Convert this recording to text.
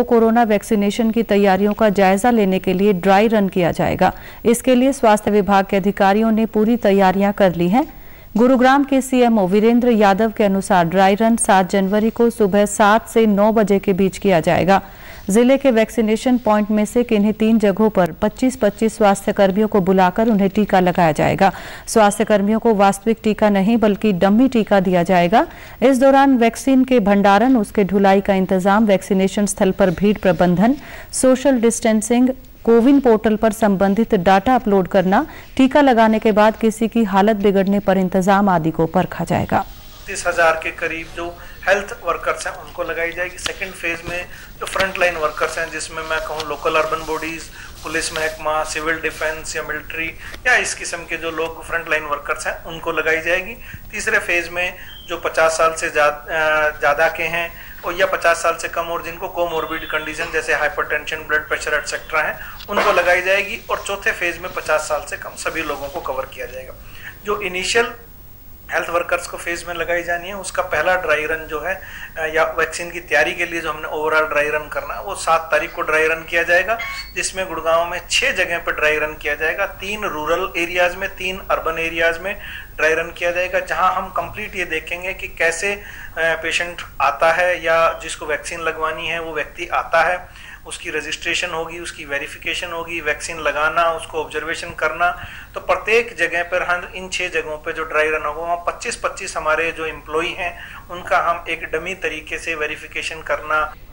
को corona vaccination की तैयारियों का जायजा लेने के लिए ड्राई रन किया जाएगा। इसके लिए स्वास्थ्य विभाग के अधिकारियों ने पूरी तैयारियां कर ली हैं। गुरूग्राम के सीएमओ वीरेंद्र यादव के अनुसार ड्राई रन 7 जनवरी को सुबह 7 से 9 बजे के बीच किया जाएगा। जिले के वैक्सीनेशन पॉइंट में से किन्हीं 3 जगहों पर 25-25 स्वास्थ्यकर्मियों को बुलाकर उन्हें टीका लगाया जाएगा। स्वास्थ्यकर्मियों को वास्तविक टीका नहीं बल्कि डम्मी टीका दिया जाएगा। इस दौरान वैक्सीन के भंडारण, उसके ढुलाई का इंतजाम, वैक्सीनेशन स्थल पर भीड़ प्रबंधन, सोशल डिस्टेंसिंग, कोविन पोर्टल पर संबंधित डाटा अपलोड करना, टीका लगाने के बाद किसी की हालत बिगड़ने पर इंतजाम आदि को परखा जाएगा। 30,000 के करीब जो हेल्थ वर्कर्स हैं उनको लगाई जाएगी। सेकेंड फेज में जो फ्रंटलाइन वर्कर्स हैं, जिसमें मैं कहूँ लोकल अर्बन बॉडीज, पुलिस महकमा, सिविल डिफेंस या मिलिट्री या इस किस्म के जो लोग फ्रंटलाइन वर्कर्स हैं उनको लगाई जाएगी। तीसरे फेज में जो 50 साल से ज़्यादा के हैं और या 50 साल से कम और जिनको कोमोर्बिड कंडीशन जैसे हाइपरटेंशन, ब्लड प्रेशर एटसेट्रा हैं उनको लगाई जाएगी। और चौथे फेज में 50 साल से कम सभी लोगों को कवर किया जाएगा। जो इनिशियल हेल्थ वर्कर्स को फेज में लगाई जानी है उसका पहला ड्राई रन जो है या वैक्सीन की तैयारी के लिए जो हमने ओवरऑल ड्राई रन करना है वो 7 तारीख को ड्राई रन किया जाएगा, जिसमें गुड़गांव में 6 जगह पर ड्राई रन किया जाएगा। 3 रूरल एरियाज में, 3 अर्बन एरियाज में ड्राई रन किया जाएगा, जहां हम कंप्लीट ये देखेंगे कि कैसे पेशेंट आता है या जिसको वैक्सीन लगवानी है वो व्यक्ति आता है, उसकी रजिस्ट्रेशन होगी, उसकी वेरिफिकेशन होगी, वैक्सीन लगाना, उसको ऑब्जर्वेशन करना। तो प्रत्येक जगह पर हम इन 6 जगहों पर जो ड्राई रन होगा वहाँ 25-25 हमारे जो एम्प्लॉई हैं उनका हम एक डमी तरीके से वेरिफिकेशन करना।